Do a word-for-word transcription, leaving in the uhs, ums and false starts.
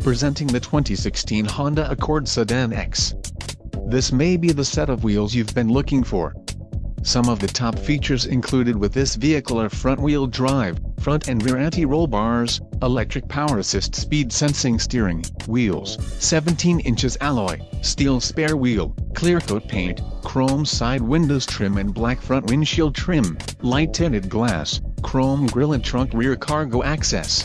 Presenting the twenty sixteen Honda Accord Sedan X. This may be the set of wheels you've been looking for. Some of the top features included with this vehicle are front-wheel drive, front and rear anti-roll bars, electric power assist speed sensing steering, wheels, seventeen inches alloy, steel spare wheel, clear coat paint, chrome side windows trim and black front windshield trim, light tinted glass, chrome grille and trunk rear cargo access.